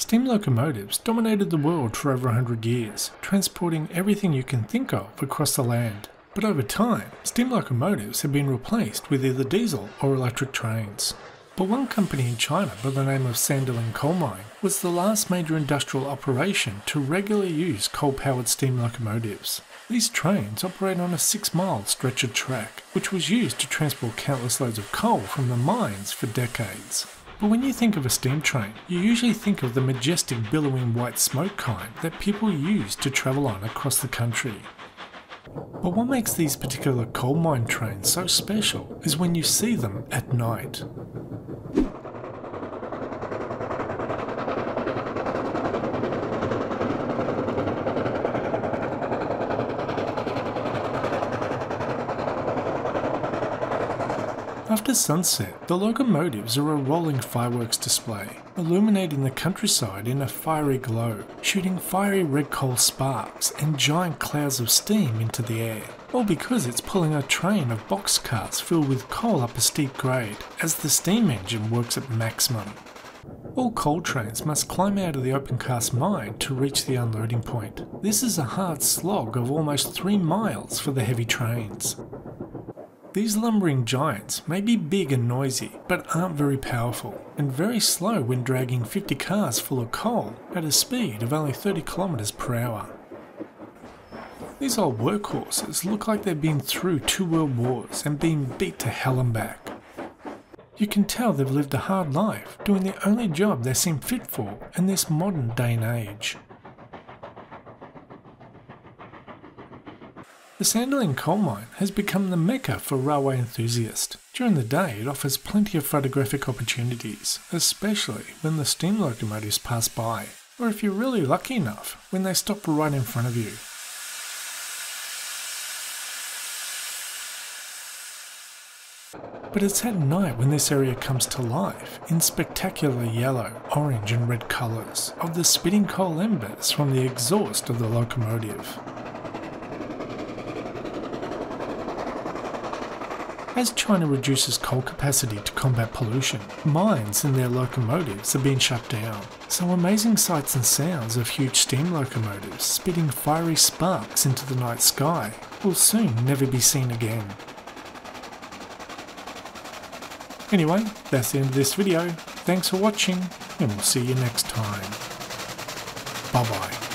Steam locomotives dominated the world for over 100 years, transporting everything you can think of across the land. But over time, steam locomotives have been replaced with either diesel or electric trains. But one company in China by the name of Sandaoling Coal Mine was the last major industrial operation to regularly use coal-powered steam locomotives. These trains operate on a 6-mile stretch of track, which was used to transport countless loads of coal from the mines for decades. But when you think of a steam train, you usually think of the majestic billowing white smoke kind that people use to travel on across the country. But what makes these particular coal mine trains so special is when you see them at night. After sunset, the locomotives are a rolling fireworks display, illuminating the countryside in a fiery glow, shooting fiery red coal sparks and giant clouds of steam into the air, all because it's pulling a train of boxcars filled with coal up a steep grade, as the steam engine works at maximum. All coal trains must climb out of the opencast mine to reach the unloading point. This is a hard slog of almost 3 miles for the heavy trains. These lumbering giants may be big and noisy, but aren't very powerful, and very slow when dragging 50 cars full of coal at a speed of only 30 km/h. These old workhorses look like they've been through 2 world wars and been beat to hell and back. You can tell they've lived a hard life, doing the only job they seem fit for in this modern day and age. The Sandaoling Coal Mine has become the mecca for railway enthusiasts. During the day it offers plenty of photographic opportunities, especially when the steam locomotives pass by, or if you're really lucky enough, when they stop right in front of you. But it's at night when this area comes to life in spectacular yellow, orange and red colours of the spitting coal embers from the exhaust of the locomotive. As China reduces coal capacity to combat pollution, mines and their locomotives are being shut down, so amazing sights and sounds of huge steam locomotives spitting fiery sparks into the night sky will soon never be seen again. Anyway, that's the end of this video. Thanks for watching, and we'll see you next time. Bye bye.